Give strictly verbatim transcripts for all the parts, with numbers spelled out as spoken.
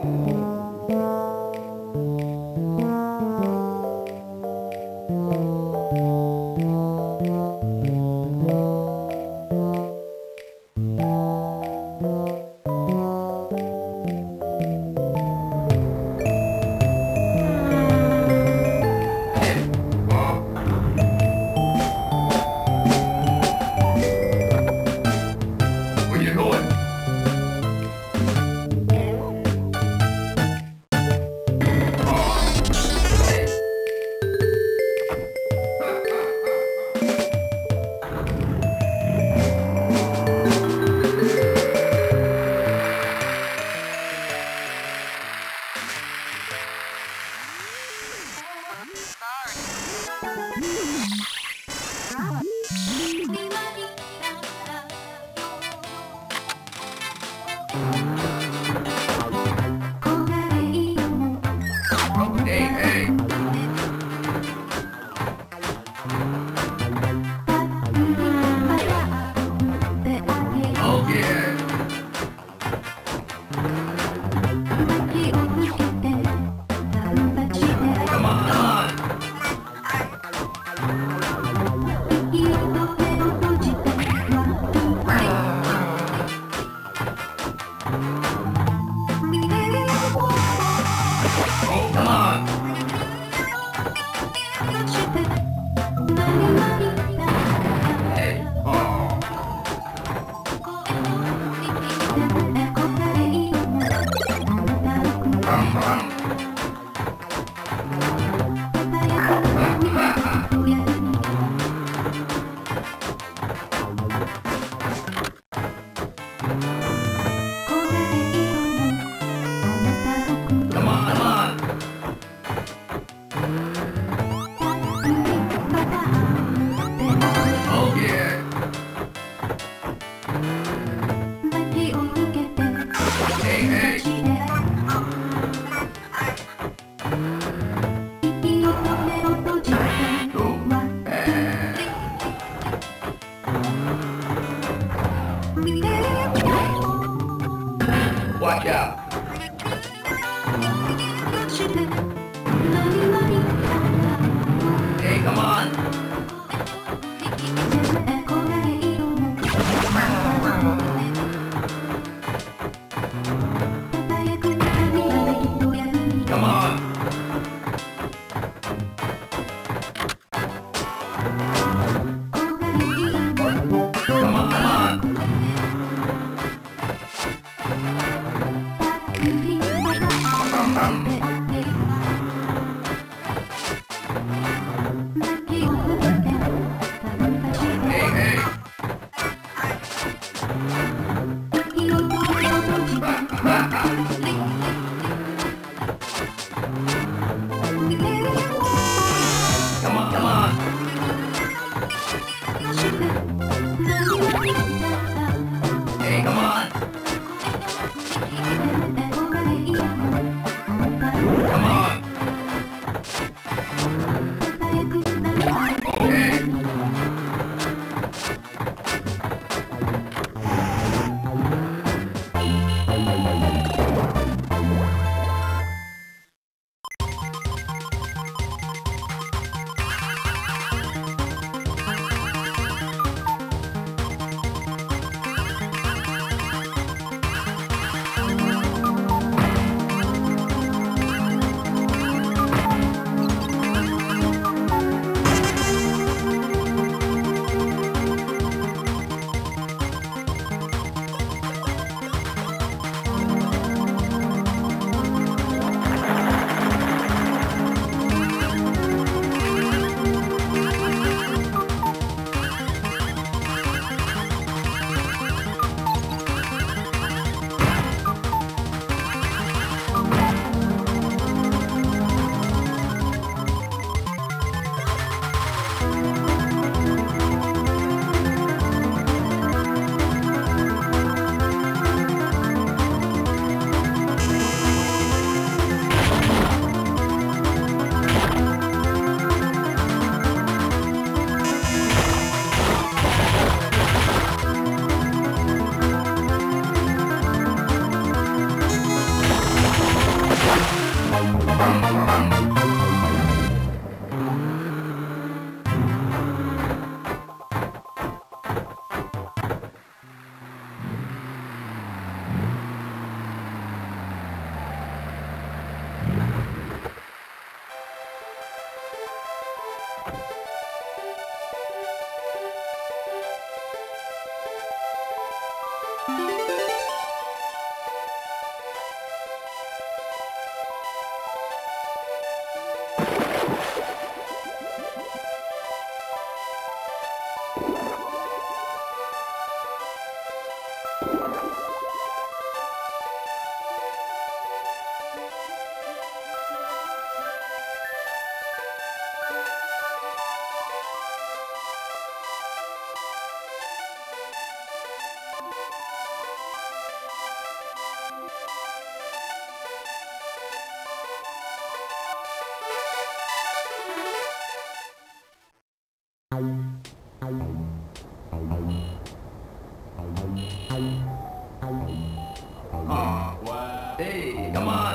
Hey, come on!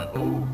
Uh-oh.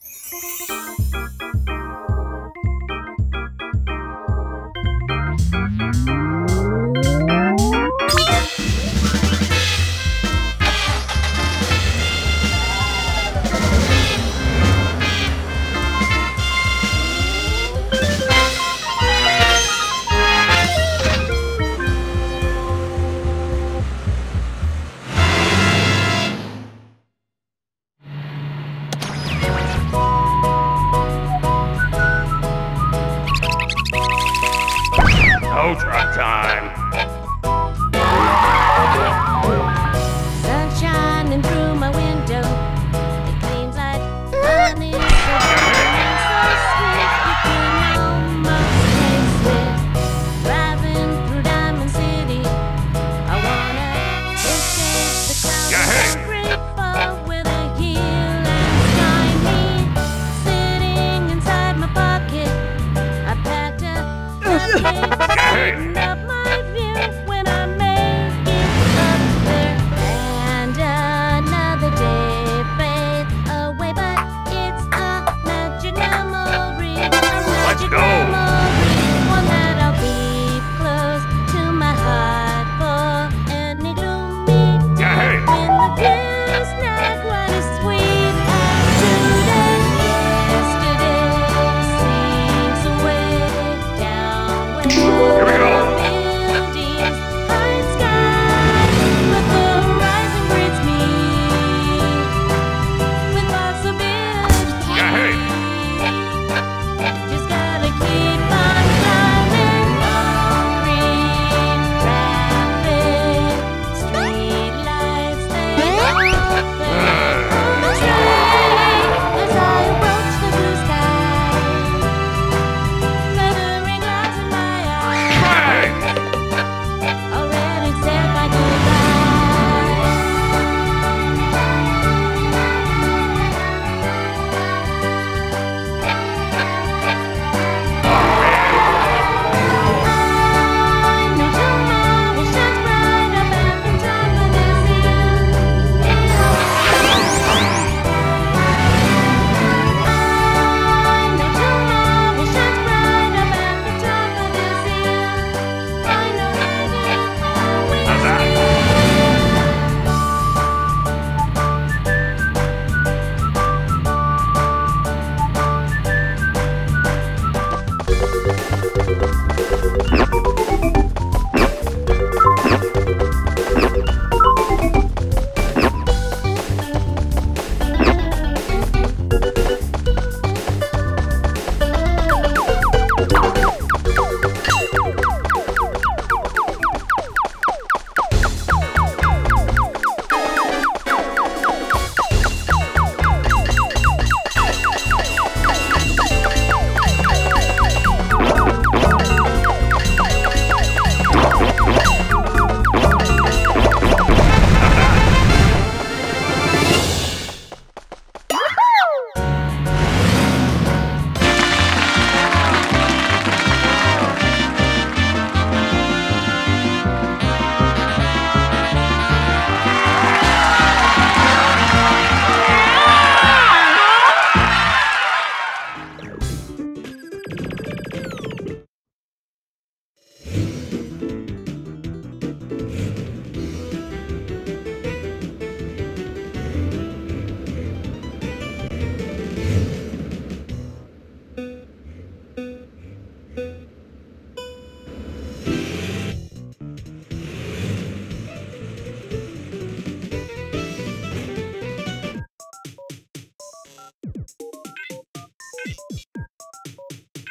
Spitz, you can know my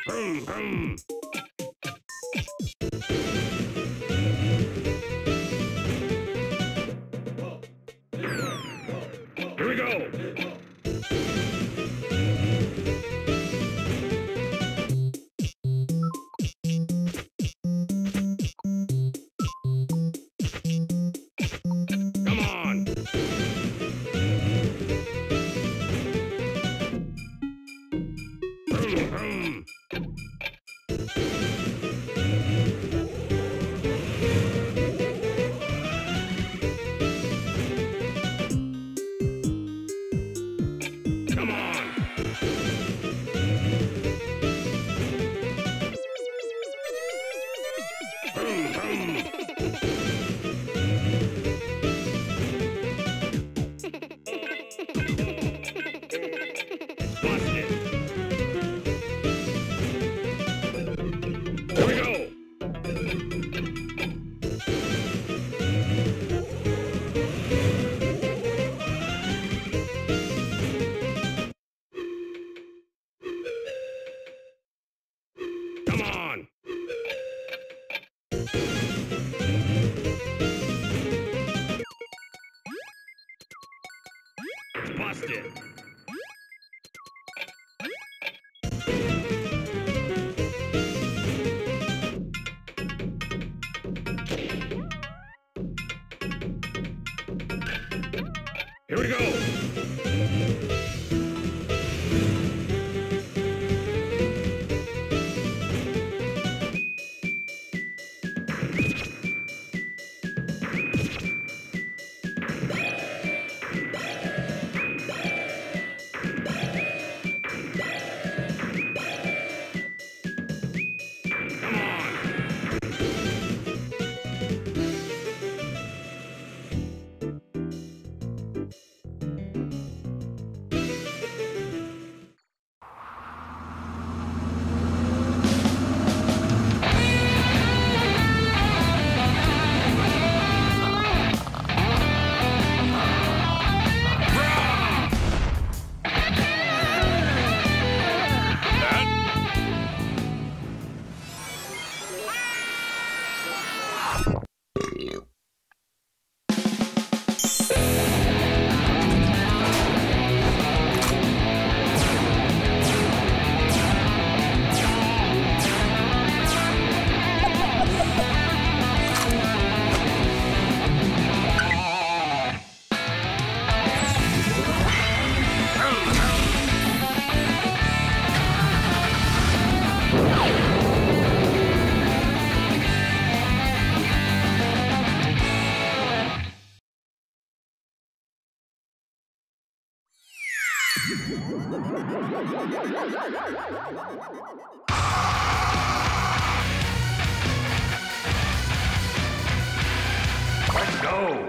Here we go. Come on. Vroom, vroom. Busted. Here we go. Let's go!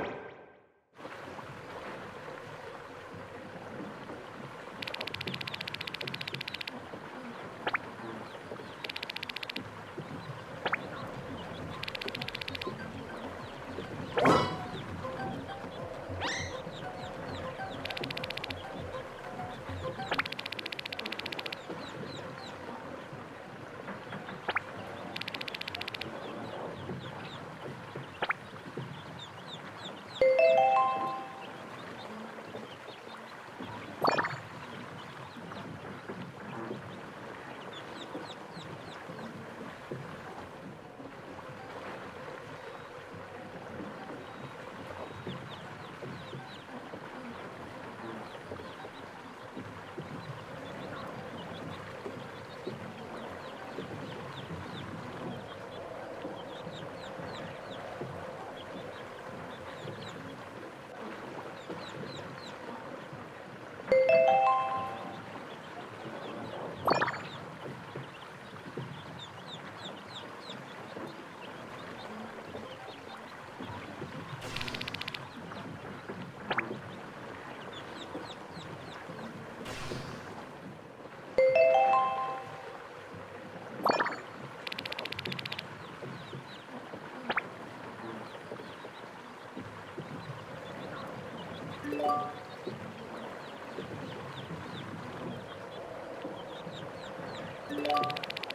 Thank you.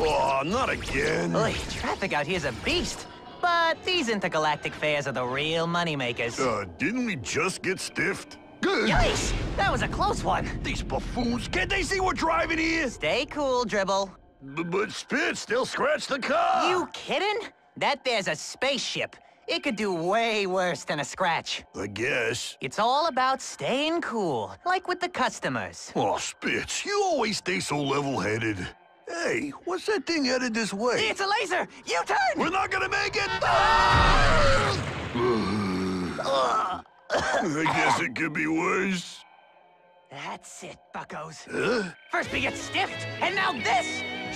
Oh, not again. Oy, traffic out here's a beast. But these intergalactic fairs are the real moneymakers. Uh, didn't we just get stiffed? Good. Yikes! That was a close one. These buffoons, can't they see we're driving here? Stay cool, Dribble. B but Spitz still scratched the car. You kidding? That there's a spaceship. It could do way worse than a scratch. I guess. It's all about staying cool, like with the customers. Oh, Spitz, you always stay so level-headed. Hey, what's that thing headed this way? It's a laser! U-turn! We're not gonna make it! Ah! I guess it could be worse. That's it, buckos. Huh? First we get stiffed, and now this!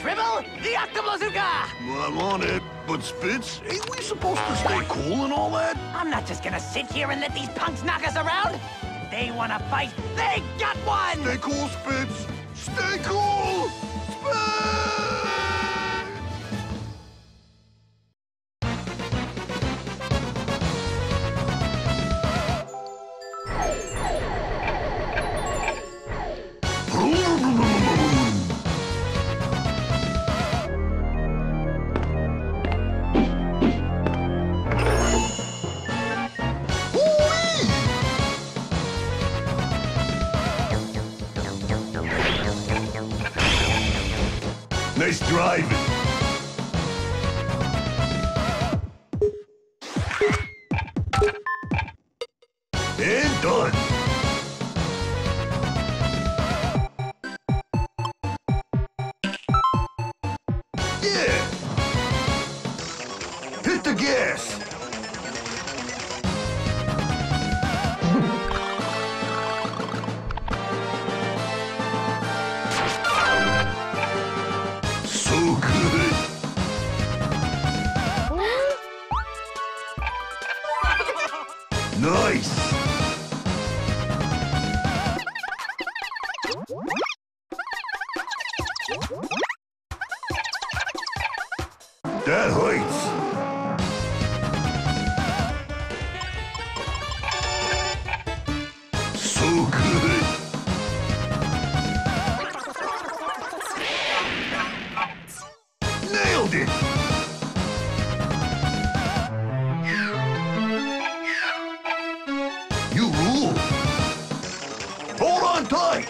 Dribble the Octomazooka! I'm on it, but Spitz, ain't we supposed to stay cool and all that? I'm not just gonna sit here and let these punks knock us around! If they wanna fight, they got one! Stay cool, Spitz! Stay cool! Nice driving. And done. Yeah. Hit the gas. Nice! That hurts! So good! Nailed it! Tight.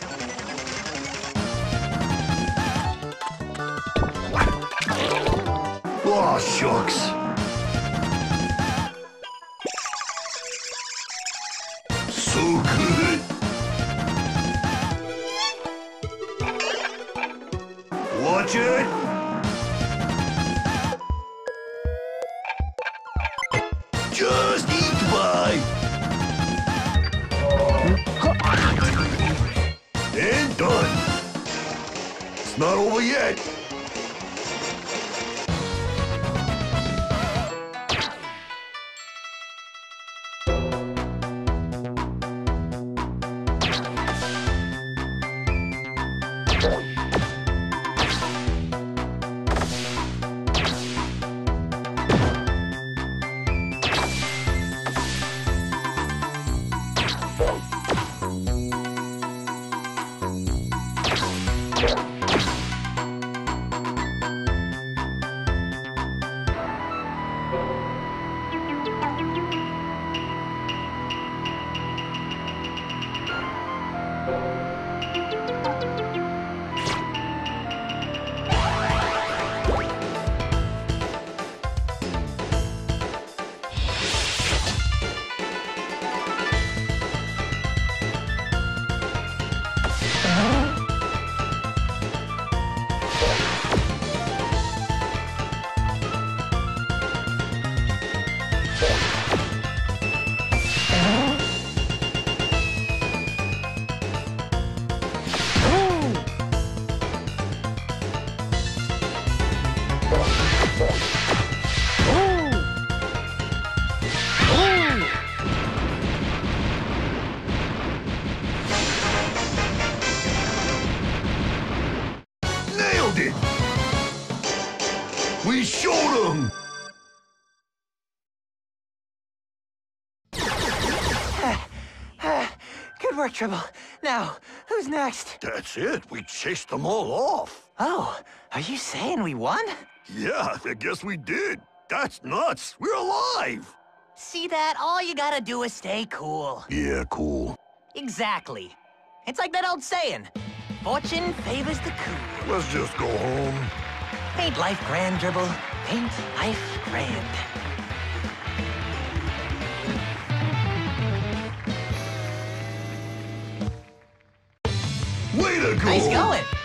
Oh, shucks. So good. Watch it. Just eat by. And done. It's not over yet. We showed him! Good work, Dribble. Now, who's next? That's it. We chased them all off. Oh, are you saying we won? Yeah, I guess we did. That's nuts. We're alive. See that? All you gotta do is stay cool. Yeah, cool. Exactly. It's like that old saying, fortune favors the cool. Let's just go home. Paint life grand, Dribble. Paint life grand. Way to go! Nice going!